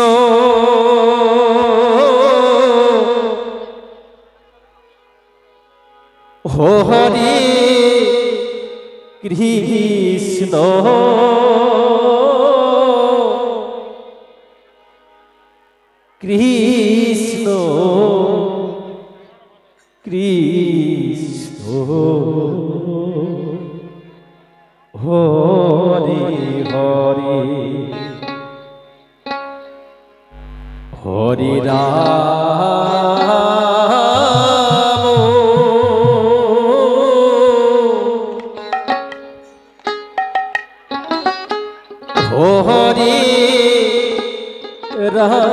Oh Hare Krishna, Krishna, Krishna, Hare Hare, Hare Rama.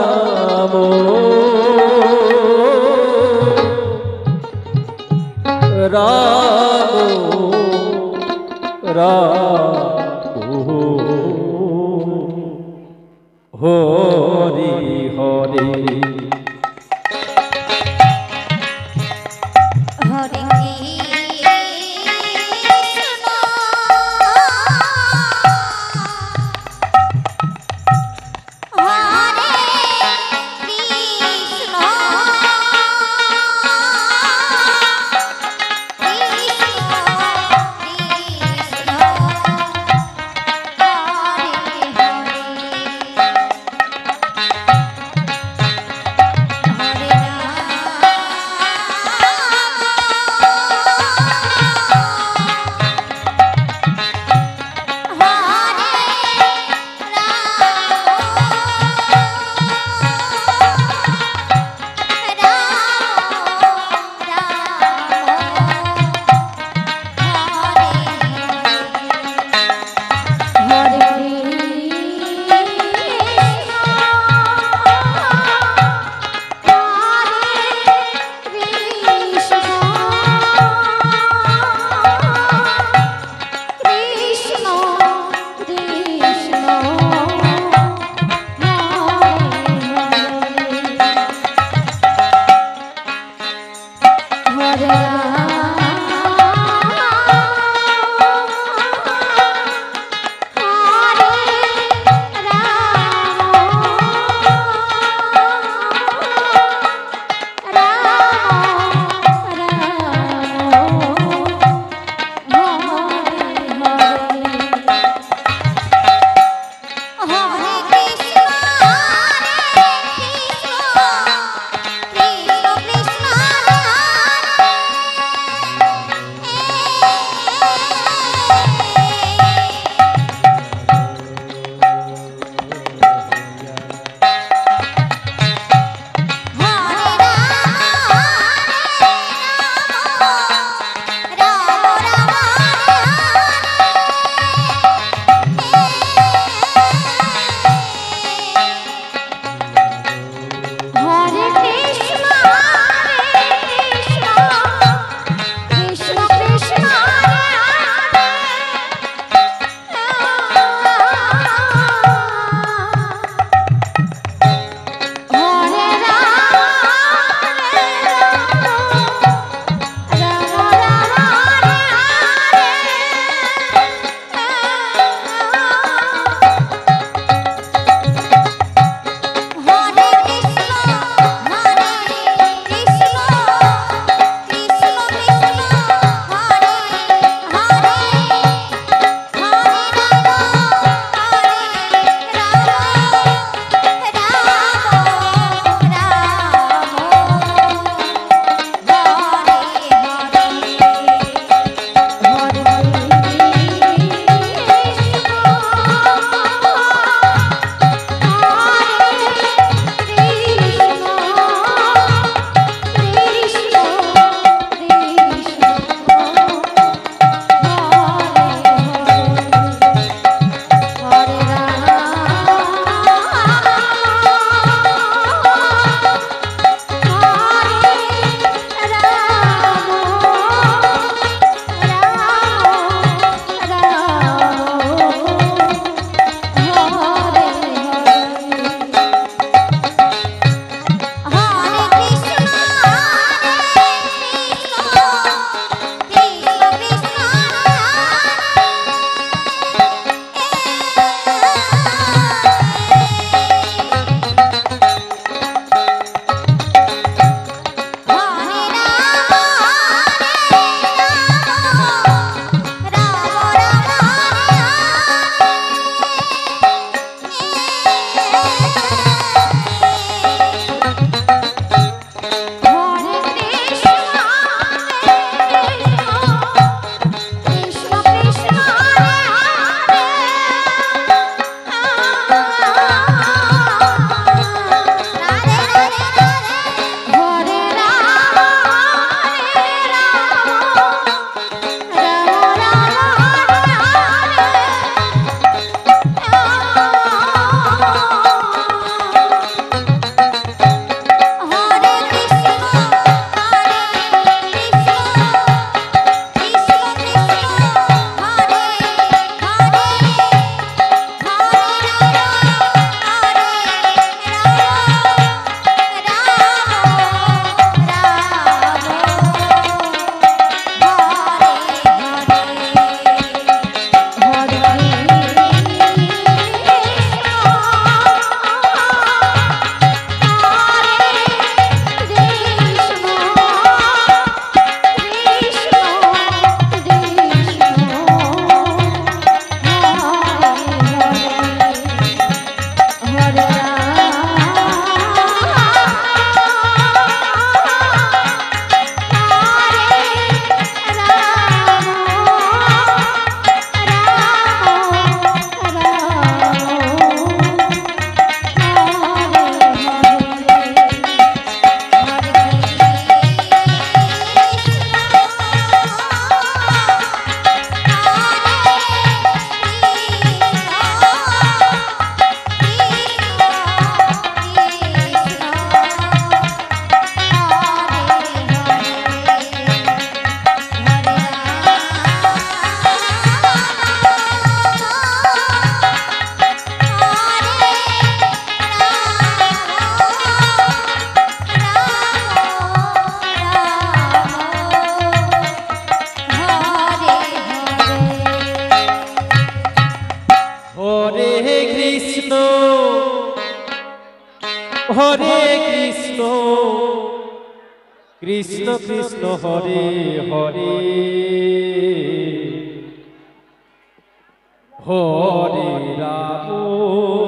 Hare Krishna Krishna Krishna Hare Hare Hare Ram.